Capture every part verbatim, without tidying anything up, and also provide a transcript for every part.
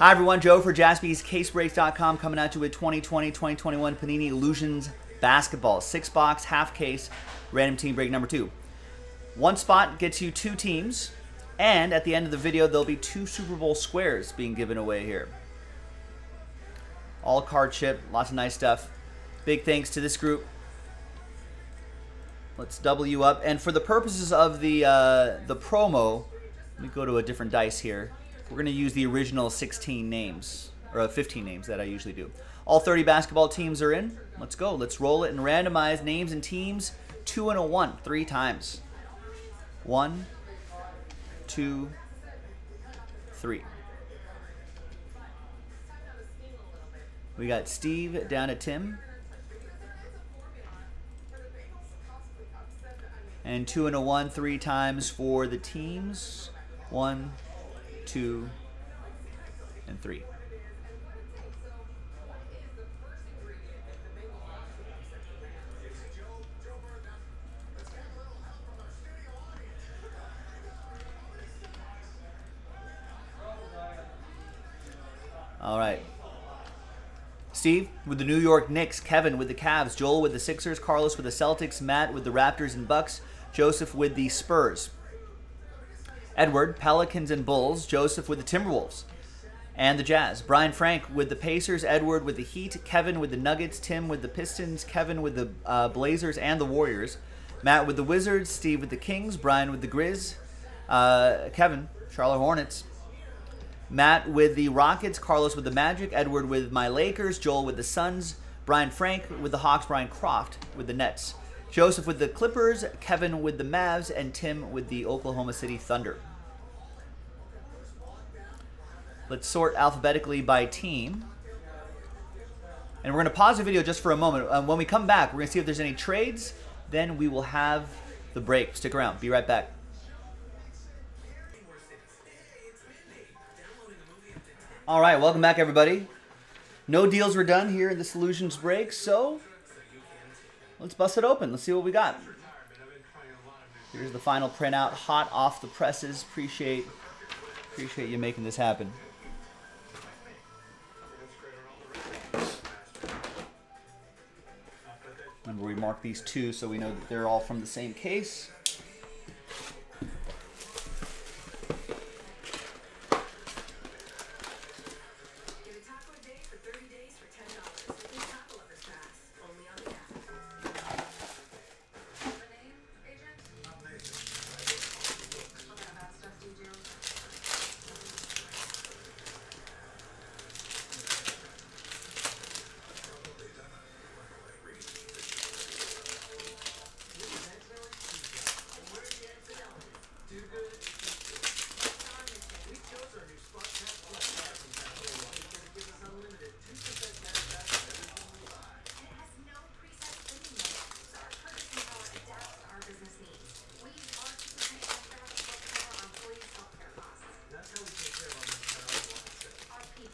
Hi everyone, Joe for Jaspys Case Breaks dot com coming at you with twenty twenty twenty twenty-one Panini Illusions Basketball. Six box, half case, random team break number two. One spot gets you two teams, and at the end of the video, there'll be two Super Bowl squares being given away here. All card chip, lots of nice stuff. Big thanks to this group. Let's double you up. And for the purposes of the, uh, the promo, let me go to a different dice here. We're going to use the original sixteen names, or fifteen names that I usually do. All thirty basketball teams are in. Let's go. Let's roll it and randomize names and teams two and a one, three times. One, two, three. We got Steve down to Tim. And two and a one, three times for the teams. One, two, and three. All right. Steve with the New York Knicks, Kevin with the Cavs, Joel with the Sixers, Carlos with the Celtics, Matt with the Raptors and Bucks, Joseph with the Spurs. Edward, Pelicans and Bulls, Joseph with the Timberwolves and the Jazz, Brian Frank with the Pacers, Edward with the Heat, Kevin with the Nuggets, Tim with the Pistons, Kevin with the uh, Blazers and the Warriors, Matt with the Wizards, Steve with the Kings, Brian with the Grizz, uh, Kevin, Charlotte Hornets, Matt with the Rockets, Carlos with the Magic, Edward with my Lakers, Joel with the Suns, Brian Frank with the Hawks, Brian Croft with the Nets, Joseph with the Clippers, Kevin with the Mavs, and Tim with the Oklahoma City Thunder. Let's sort alphabetically by team. And we're going to pause the video just for a moment. Um, when we come back, we're going to see if there's any trades. Then we will have the break. Stick around. Be right back. All right. Welcome back, everybody. No deals were done here in this Illusions break, so let's bust it open. Let's see what we got. Here's the final printout, hot off the presses. Appreciate, appreciate you making this happen. Remember, we marked these two so we know that they're all from the same case.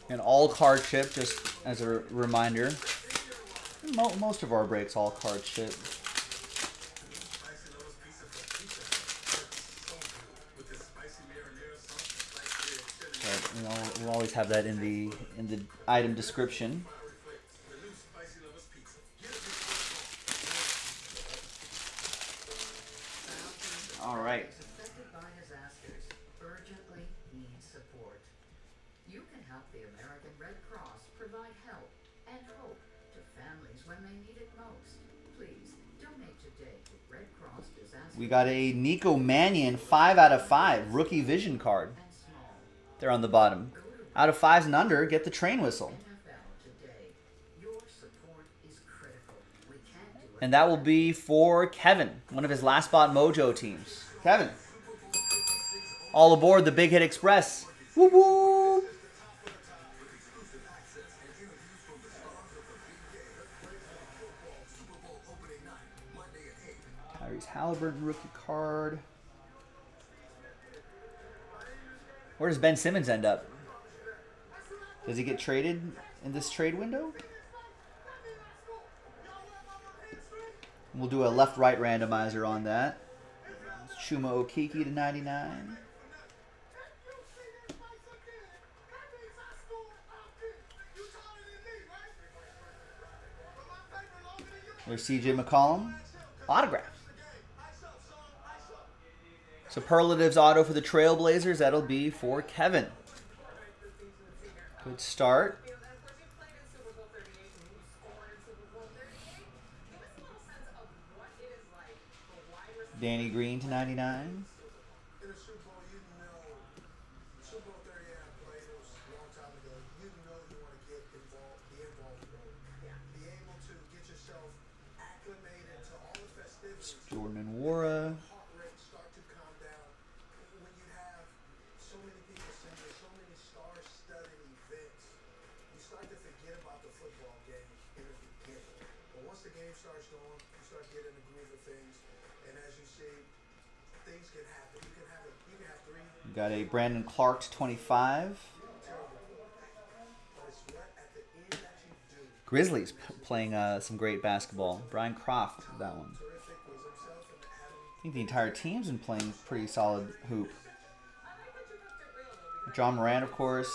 An all card chip, just as a reminder. Most of our breaks all card chip. But we'll always have that in the in the item description. All right. You can help the American Red Cross provide help and hope to families when they need it most. Please donate today to Red Cross Disaster. We got a Nico Mannion five out of five rookie vision card. They're on the bottom. Out of fives and under, get the train whistle. And that will be for Kevin, one of his last spot mojo teams. Kevin, all aboard the Big Hit Express. Woo woo! Tyrese Haliburton rookie card. Where does Ben Simmons end up? Does he get traded in this trade window? We'll do a left-right randomizer on that. Chuma Okeke to ninety-nine. There's C J McCollum. Autograph. Superlatives auto for the Trailblazers. That'll be for Kevin. Good start. Danny Green to ninety-nine. Jordan and Wara. We got a Brandon Clarke to twenty-five. Grizzlies playing uh, some great basketball. Brian Croft, that one. I think the entire team's been playing pretty solid hoop. Ja Morant, of course.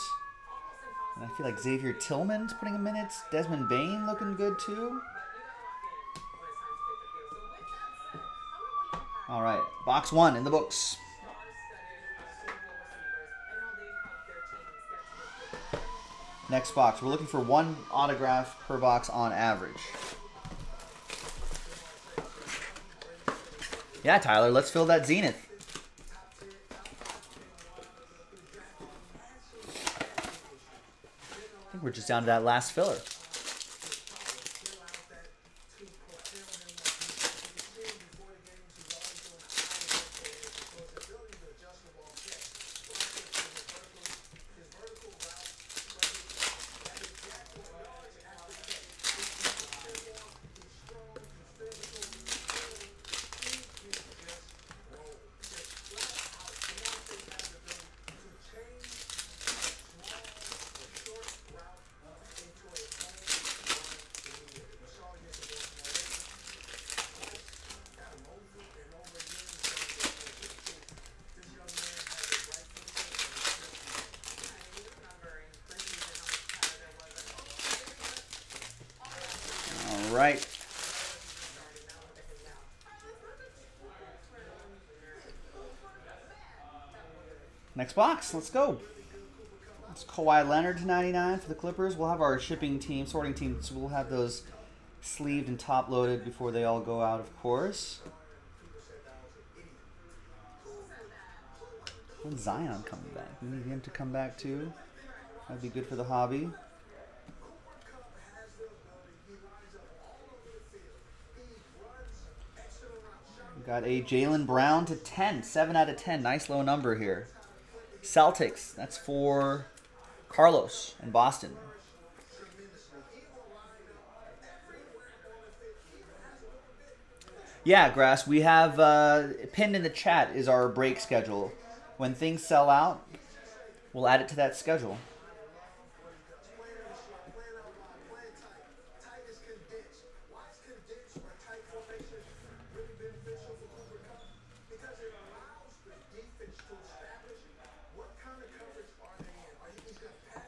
And I feel like Xavier Tillman's putting in minutes. Desmond Bain looking good too. All right, box one in the books. Next box. We're looking for one autograph per box on average. Yeah, Tyler, let's fill that Zenith. I think we're just down to that last filler. Right. Next box. Let's go. It's Kawhi Leonard to ninety-nine for the Clippers. We'll have our shipping team, sorting team, so we'll have those sleeved and top loaded before they all go out, of course. And Zion coming back. We need him to come back too. That'd be good for the hobby. Got a Jaylen Brown to ten. seven out of ten. Nice low number here. Celtics. That's for Carlos in Boston. Yeah, Grass. We have uh, pinned in the chat is our break schedule. When things sell out, we'll add it to that schedule.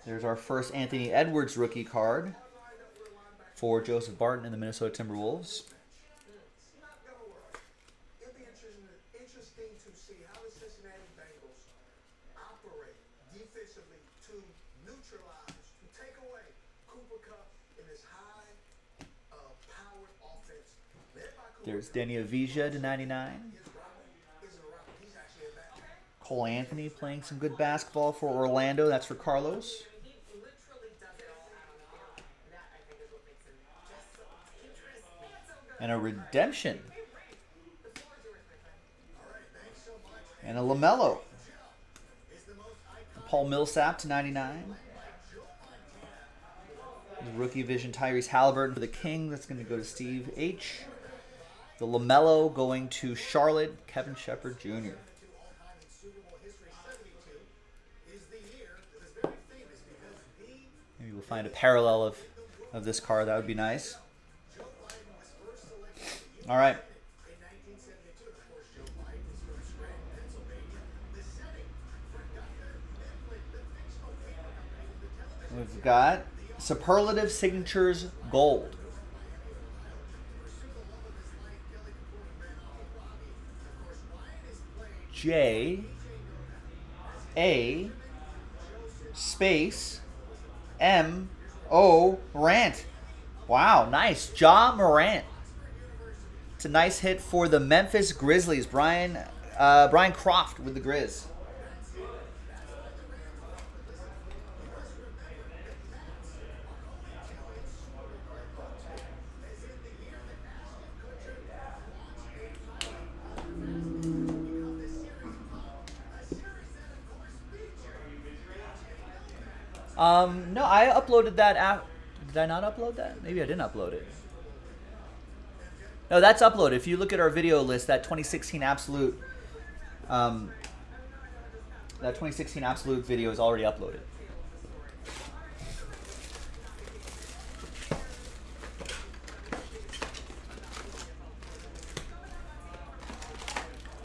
There's our first Anthony Edwards rookie card for Joseph Barton and the Minnesota Timberwolves. There's Deni Avdija to ninety-nine. Cole Anthony playing some good basketball for Orlando. That's for Carlos. And a redemption. And a LaMelo. Paul Millsap to ninety-nine. The rookie vision Tyrese Haliburton for the Kings. That's going to go to Steve H. The LaMelo going to Charlotte. Kevin Shepard Junior Maybe we'll find a parallel of, of this card. That would be nice. All right. We've got Superlative Signatures Gold. J A space M O Morant. Wow, nice. Ja Morant. It's a nice hit for the Memphis Grizzlies. Brian uh, Brian Croft with the Grizz. Um, no, I uploaded that app. Did I not upload that? Maybe I didn't upload it. No, that's uploaded. If you look at our video list, that twenty sixteen Absolute, um, that twenty sixteen Absolute video is already uploaded.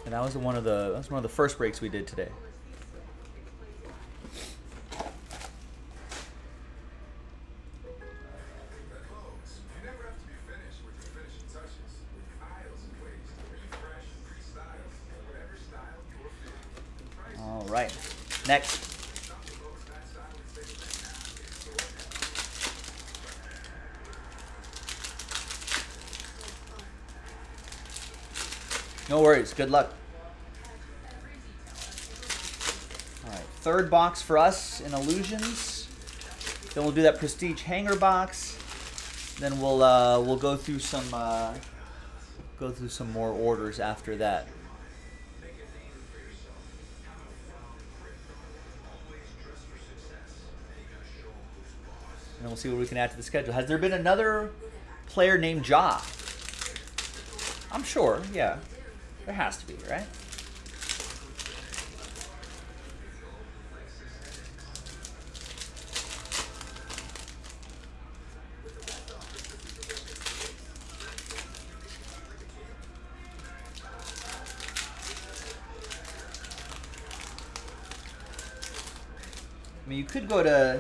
And that was one of the that was one of the first breaks we did today. Next. No worries. Good luck. All right. Third box for us in Illusions. Then we'll do that Prestige Hanger box. Then we'll uh, we'll go through some uh, go through some more orders after that. And we'll see what we can add to the schedule. Has there been another player named Ja? I'm sure, yeah. There has to be, right? I mean, you could go to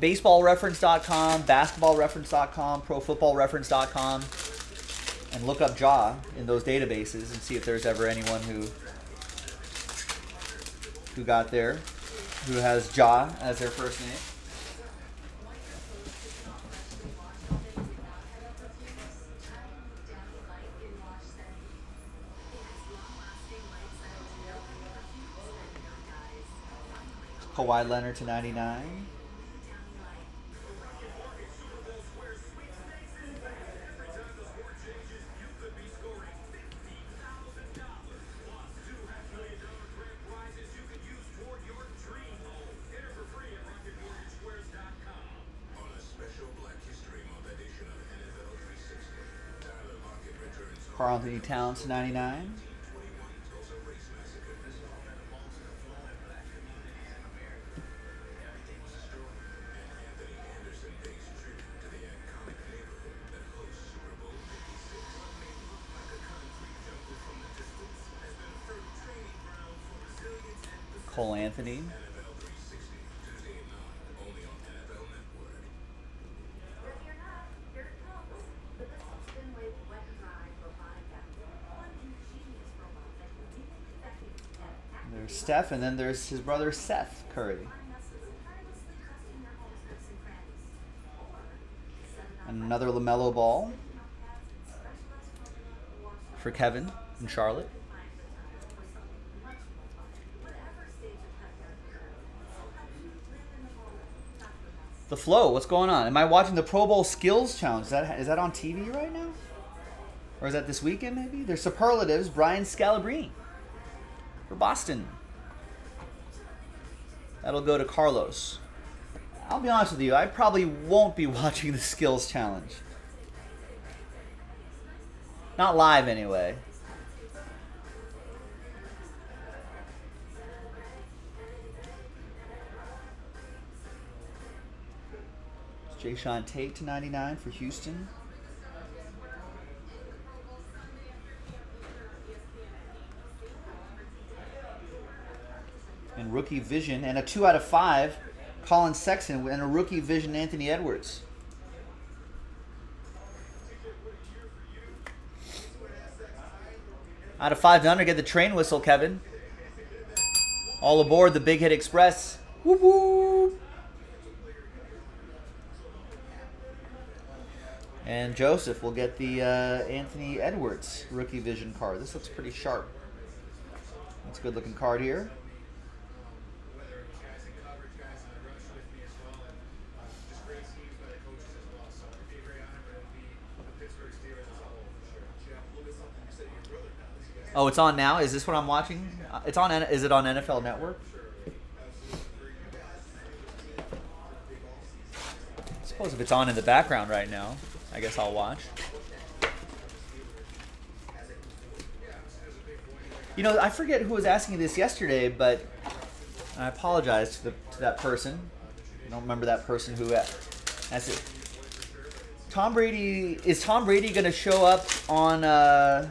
baseball reference dot com, basketball reference dot com, pro football reference dot com, and look up Ja in those databases and see if there's ever anyone who who got there, who has Ja as their first name. Kawhi Leonard to ninety-nine. Karl-Anthony Towns, ninety-nine. Cole Anthony. Steph, and then there's his brother Seth Curry. And another LaMelo Ball for Kevin in Charlotte. The Flow, what's going on? Am I watching the Pro Bowl Skills Challenge? Is that, is that on T V right now? Or is that this weekend maybe? There's Superlatives, Brian Scalabrine for Boston. That'll go to Carlos. I'll be honest with you, I probably won't be watching the Skills Challenge. Not live, anyway. It's Jaysean Tate to ninety-nine for Houston. And rookie vision, and a two out of five, Colin Sexton, and a rookie vision, Anthony Edwards. Out of five to under, get the train whistle, Kevin. All aboard the Big Hit Express. Woo woo! And Joseph will get the uh, Anthony Edwards rookie vision card. This looks pretty sharp. That's a good-looking card here. Oh, it's on now? Is this what I'm watching? It's on. Is it on N F L Network? I suppose if it's on in the background right now, I guess I'll watch. You know, I forget who was asking me this yesterday, but I apologize to, the, to that person. I don't remember that person who asked it. Tom Brady, is Tom Brady going to show up on... Uh,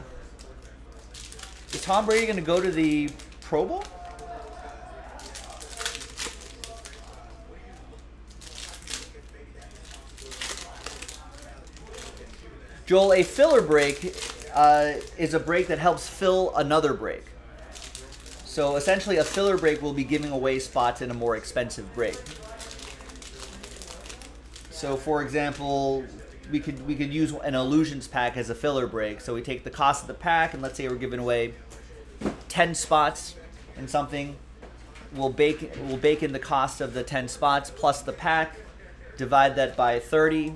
Is Tom Brady going to go to the Pro Bowl? Joel, a filler break uh, is a break that helps fill another break. So essentially a filler break will be giving away spots in a more expensive break. So for example, we could we could use an Illusions pack as a filler break. So we take the cost of the pack, and let's say we're giving away ten spots in something. We'll bake we'll bake in the cost of the ten spots plus the pack, divide that by thirty,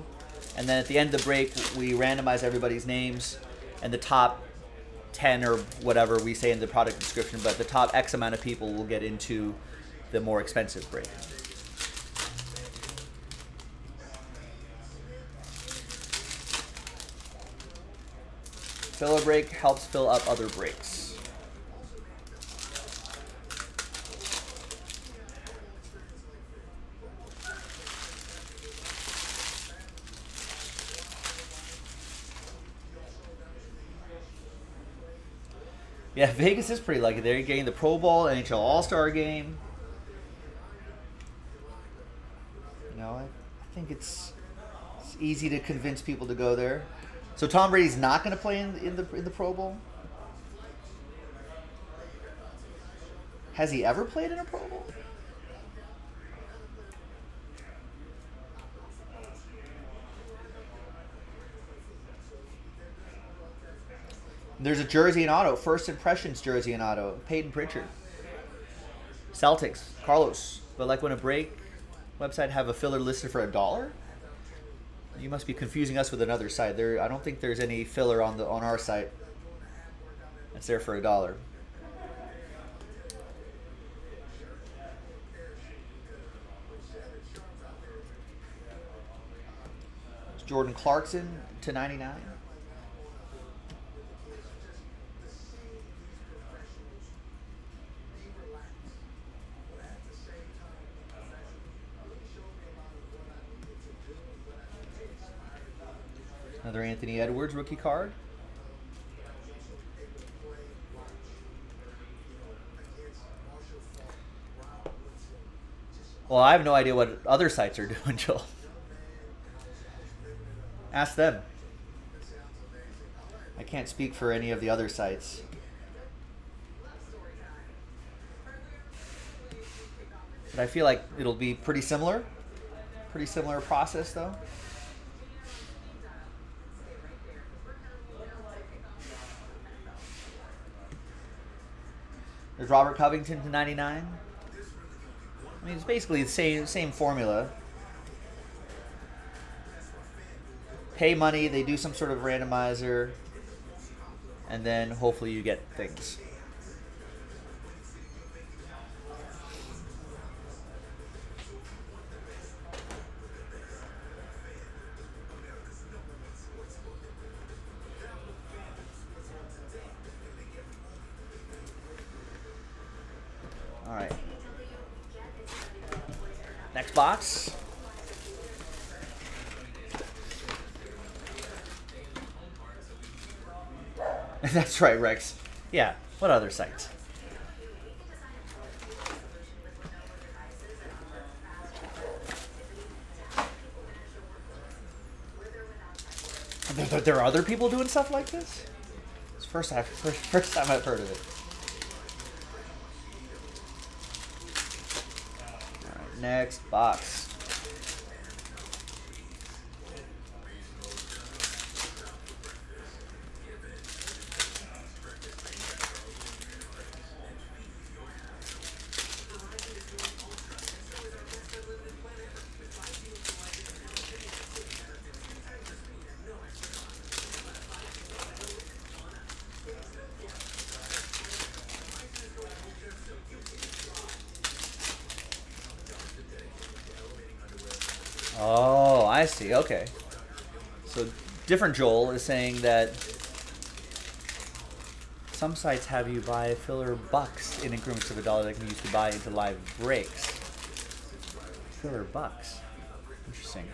and then at the end of the break we randomize everybody's names, and the top ten or whatever we say in the product description, but the top X amount of people will get into the more expensive break. Filler break helps fill up other breaks. Yeah, Vegas is pretty lucky. They're getting the Pro Bowl, N H L All-Star Game. You know, I, I think it's, it's easy to convince people to go there. So Tom Brady's not going to play in, in the in the Pro Bowl? Has he ever played in a Pro Bowl? There's a jersey and auto. First impressions jersey and auto. Peyton Pritchard. Celtics. Carlos. But like when a break website have a filler listed for a dollar? You must be confusing us with another site. There, I don't think there's any filler on the on our site. It's there for a dollar. It's Jordan Clarkson to ninety-nine. Another Anthony Edwards rookie card. Well, I have no idea what other sites are doing, Joel. Ask them. I can't speak for any of the other sites. But I feel like it'll be pretty similar. Pretty similar process, though. There's Robert Covington to ninety-nine. I mean, it's basically the same same formula. Pay money, they do some sort of randomizer, and then hopefully you get things. Box. That's right, Rex. Yeah, what other sites? There, there are other people doing stuff like this? It's First time, first, first time I've heard of it. All right, next box. Oh, I see. Okay. So, different Joel is saying that some sites have you buy filler bucks in increments of a dollar that can be used to buy into live breaks. Filler bucks. Interesting.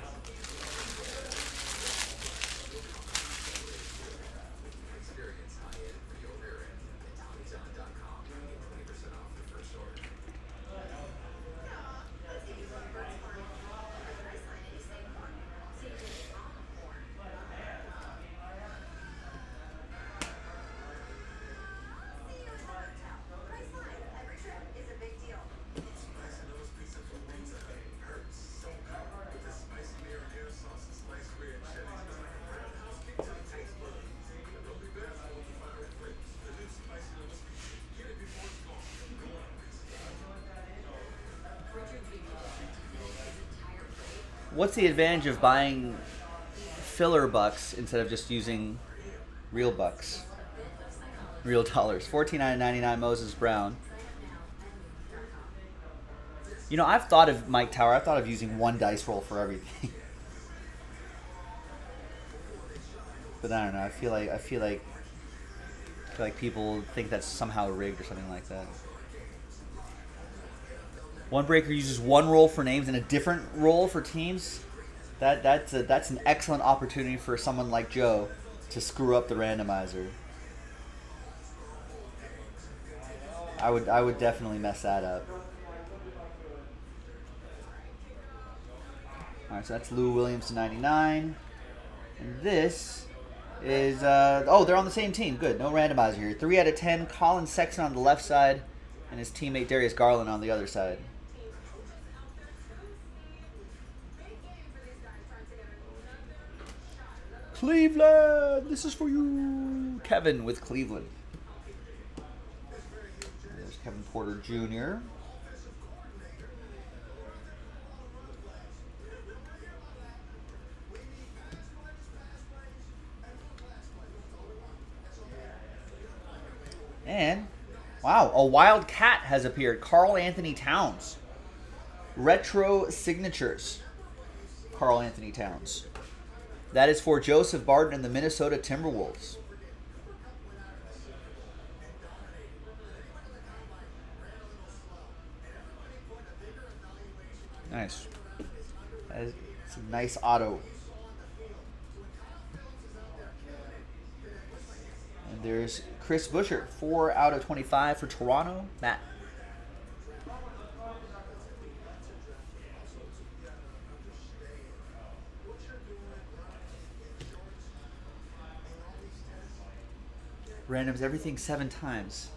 What's the advantage of buying filler bucks instead of just using real bucks, real dollars? fourteen out of ninety-nine Moses Brown. You know, I've thought of Mike Tower. I've thought of using one dice roll for everything, but I don't know. I feel like I feel like I feel like people think that's somehow rigged or something like that. One breaker uses one roll for names and a different roll for teams. That that's a, that's an excellent opportunity for someone like Joe to screw up the randomizer. I would I would definitely mess that up. All right, so that's Lou Williams to ninety-nine, and this is uh, oh they're on the same team. Good, no randomizer here. Three out of ten. Colin Sexton on the left side, and his teammate Darius Garland on the other side. Cleveland, this is for you. Kevin with Cleveland. There's Kevin Porter Junior And, wow, a Wildcat has appeared. Karl-Anthony Towns. Retro signatures. Karl-Anthony Towns. That is for Joseph Barton and the Minnesota Timberwolves. Nice. That's a nice auto. And there's Chris Boucher, four out of twenty-five for Toronto. Matt. Randoms everything seven times.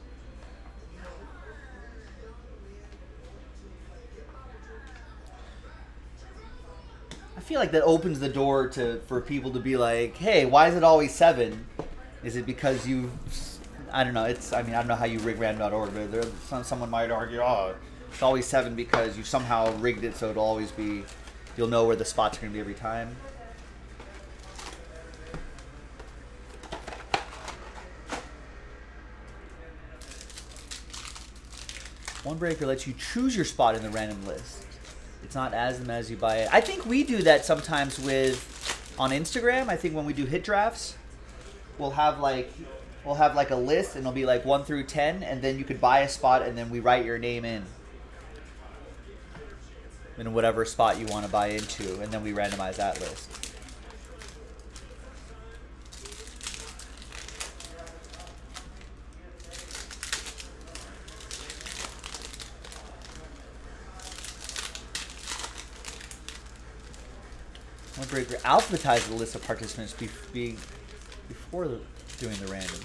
I feel like that opens the door to for people to be like, "Hey, why is it always seven? Is it because you? I don't know. It's I mean I don't know how you rig random dot org, but there some, someone might argue, oh, it's always seven because you somehow rigged it so it'll always be. You'll know where the spots are gonna be every time." One breaker lets you choose your spot in the random list. It's not as them as you buy it. I think we do that sometimes with on Instagram. I think when we do hit drafts, we'll have like we'll have like a list and it'll be like one through ten, and then you could buy a spot and then we write your name in. In whatever spot you want to buy into, and then we randomize that list. One breaker alphabetizes the list of participants be, be, before the, doing the random.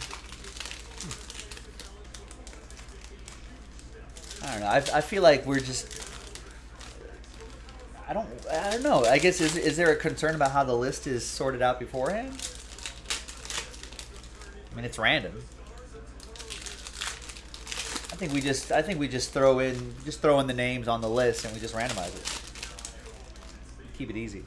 I don't know. I, I feel like we're just... I don't, I don't know. I guess, is, is there a concern about how the list is sorted out beforehand? I mean, it's random. I think we just, I think we just throw in, just throw in the names on the list and we just randomize it. Keep it easy.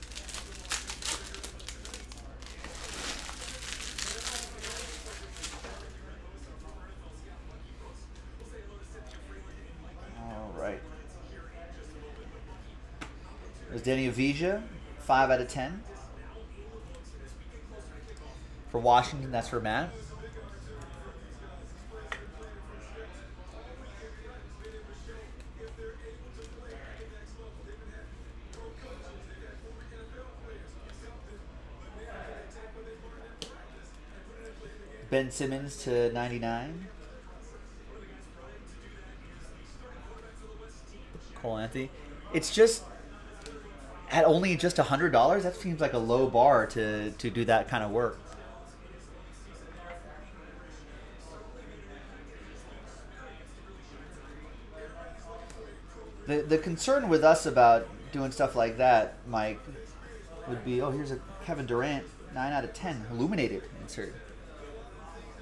Deni Avdija, five out of ten. For Washington, that's for Matt. Ben Simmons to ninety-nine. Cole Anthony. It's just... At only just a hundred dollars, that seems like a low bar to, to do that kind of work. The, the concern with us about doing stuff like that, Mike, would be, oh, here's a Kevin Durant, nine out of ten, illuminated insert.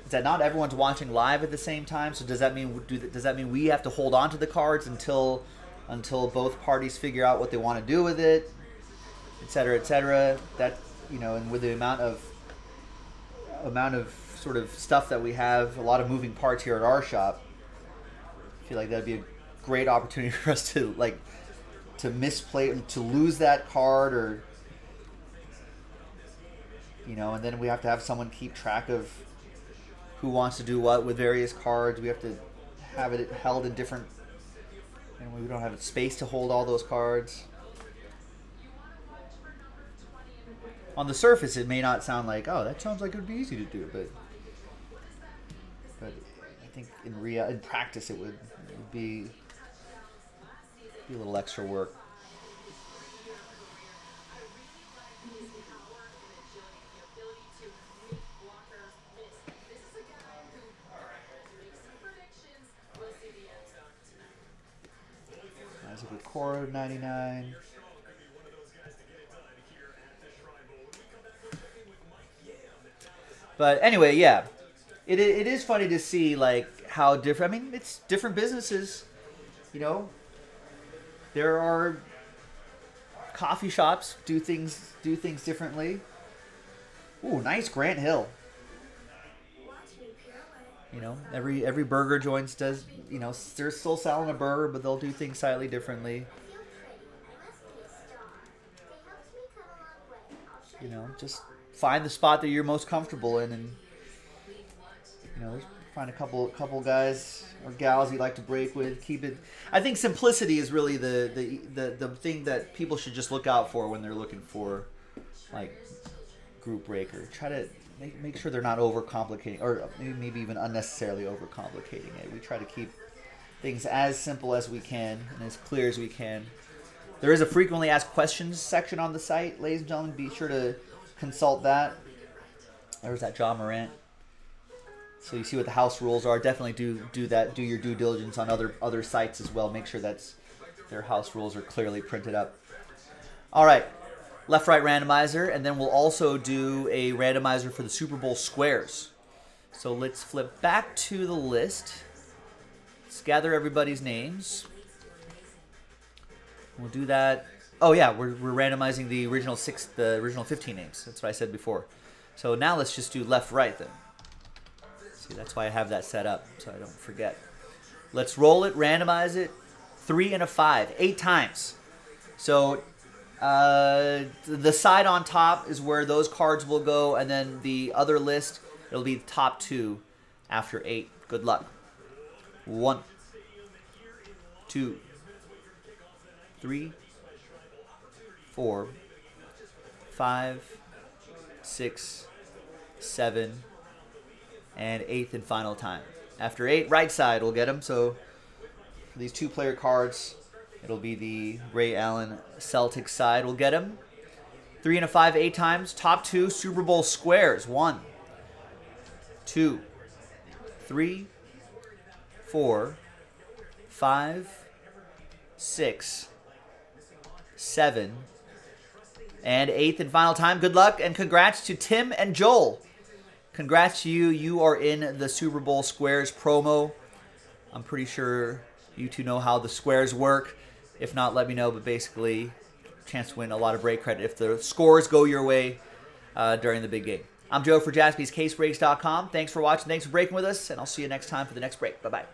Is that not everyone's watching live at the same time? So does that mean, do, does that mean we have to hold on to the cards until, until both parties figure out what they want to do with it? Et cetera, et cetera. That, you know, and with the amount of amount of sort of stuff that we have, a lot of moving parts here at our shop, I feel like that'd be a great opportunity for us to like to misplay, to lose that card, or, you know, and then we have to have someone keep track of who wants to do what with various cards. We have to have it held in different, and we don't have space to hold all those cards. On the surface, it may not sound like, oh, that sounds like it would be easy to do, but but I think in real, in practice, it would, it would be, be a little extra work. Coro ninety-nine. But anyway, yeah, it it is funny to see like how different. I mean, it's different businesses. You know, there are coffee shops do things do things differently. Ooh, nice Grant Hill. You know, every every burger joints does, you know, they're still selling a burger, but they'll do things slightly differently. You know, just find the spot that you're most comfortable in, and you know, find a couple couple guys or gals you like to break with. Keep it. I think simplicity is really the the the, the thing that people should just look out for when they're looking for like group breaker. Try to. Make sure they're not overcomplicating, or maybe even unnecessarily overcomplicating it. We try to keep things as simple as we can and as clear as we can. There is a frequently asked questions section on the site, ladies and gentlemen. Be sure to consult that. There was that Ja Morant. So you see what the house rules are. Definitely do do that. Do your due diligence on other other sites as well. Make sure that's their house rules are clearly printed up. All right. Left-right randomizer, and then we'll also do a randomizer for the Super Bowl squares. So let's flip back to the list. Let's gather everybody's names. We'll do that. Oh yeah, we're, we're randomizing the original six, the original fifteen names. That's what I said before. So now let's just do left-right then. See, that's why I have that set up, so I don't forget. Let's roll it, randomize it. Three and a five, eight times. So... Uh, the side on top is where those cards will go, and then the other list, it'll be the top two after eight. Good luck. One, two, three, four, five, six, seven, and eighth and final time. After eight, right side will get them. So for these two-player cards, it'll be the Ray Allen Celtics side. We'll get him. Three and a five, eight times. Top two Super Bowl squares. One, two, three, four, five, six, seven, and eighth and final time. Good luck and congrats to Tim and Joel. Congrats to you. You are in the Super Bowl Squares promo. I'm pretty sure you two know how the squares work. If not, let me know. But basically, chance to win a lot of break credit if the scores go your way uh, during the big game. I'm Joe for Jaspys Case Breaks dot com. Thanks for watching. Thanks for breaking with us. And I'll see you next time for the next break. Bye-bye.